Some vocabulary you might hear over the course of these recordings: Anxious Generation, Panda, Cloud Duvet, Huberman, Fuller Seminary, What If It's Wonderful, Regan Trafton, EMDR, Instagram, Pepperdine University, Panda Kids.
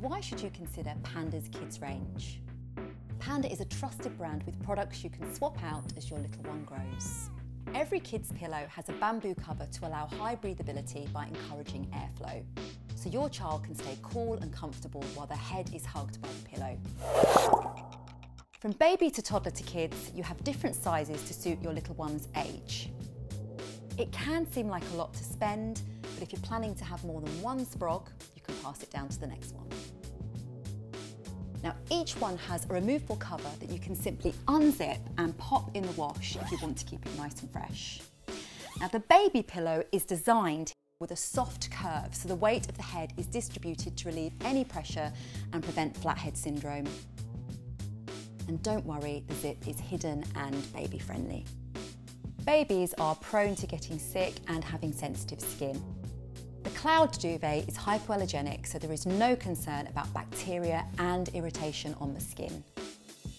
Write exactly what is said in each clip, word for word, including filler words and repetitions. Why should you consider Panda's kids range? Panda is a trusted brand with products you can swap out as your little one grows. Every kid's pillow has a bamboo cover to allow high breathability by encouraging airflow, so your child can stay cool and comfortable while their head is hugged by the pillow. From baby to toddler to kids, you have different sizes to suit your little one's age. It can seem like a lot to spend, but if you're planning to have more than one sprog, you can pass it down to the next one. Now, each one has a removable cover that you can simply unzip and pop in the wash if you want to keep it nice and fresh. Now, the baby pillow is designed with a soft curve, so the weight of the head is distributed to relieve any pressure and prevent flathead syndrome. And don't worry, the zip is hidden and baby-friendly. Babies are prone to getting sick and having sensitive skin. The Cloud Duvet is hypoallergenic, so there is no concern about bacteria and irritation on the skin.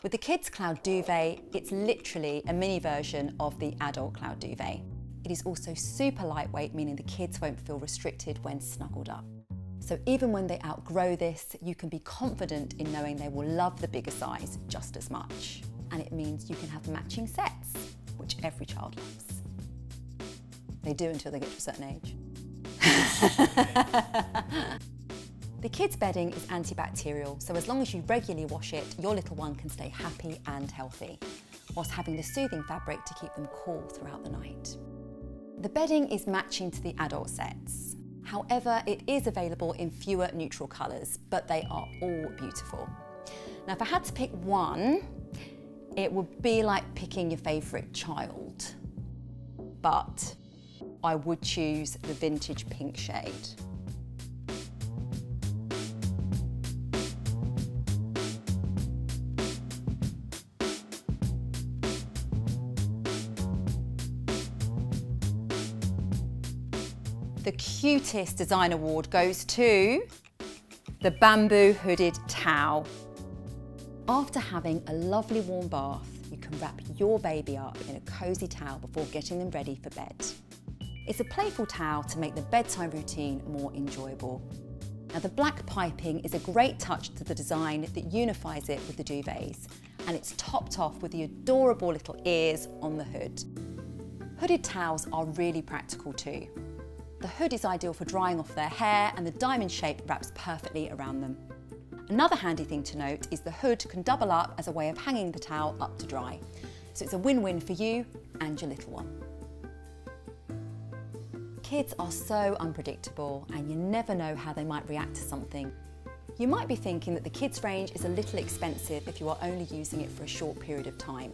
With the kids' Cloud Duvet, it's literally a mini version of the adult Cloud Duvet. It is also super lightweight, meaning the kids won't feel restricted when snuggled up. So even when they outgrow this, you can be confident in knowing they will love the bigger size just as much. And it means you can have matching sets, which every child loves. They do until they get to a certain age. The kids' bedding is antibacterial, so as long as you regularly wash it, your little one can stay happy and healthy, whilst having the soothing fabric to keep them cool throughout the night. The bedding is matching to the adult sets. However, it is available in fewer neutral colours, but they are all beautiful. Now, if I had to pick one, it would be like picking your favourite child, but I would choose the vintage pink shade. The cutest design award goes to the bamboo hooded towel. After having a lovely warm bath, you can wrap your baby up in a cosy towel before getting them ready for bed. It's a playful towel to make the bedtime routine more enjoyable. Now, the black piping is a great touch to the design that unifies it with the duvets, and it's topped off with the adorable little ears on the hood. Hooded towels are really practical too. The hood is ideal for drying off their hair, and the diamond shape wraps perfectly around them. Another handy thing to note is the hood can double up as a way of hanging the towel up to dry. So it's a win-win for you and your little one. Kids are so unpredictable, and you never know how they might react to something. You might be thinking that the kids' range is a little expensive if you are only using it for a short period of time,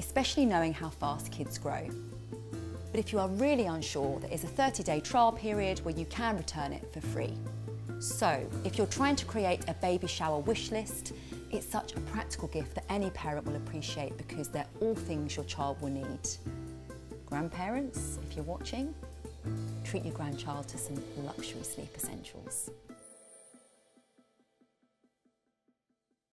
especially knowing how fast kids grow. But if you are really unsure, there is a thirty day trial period where you can return it for free. So, if you're trying to create a baby shower wish list, it's such a practical gift that any parent will appreciate because they're all things your child will need. Grandparents, if you're watching, treat your grandchild to some luxury sleep essentials.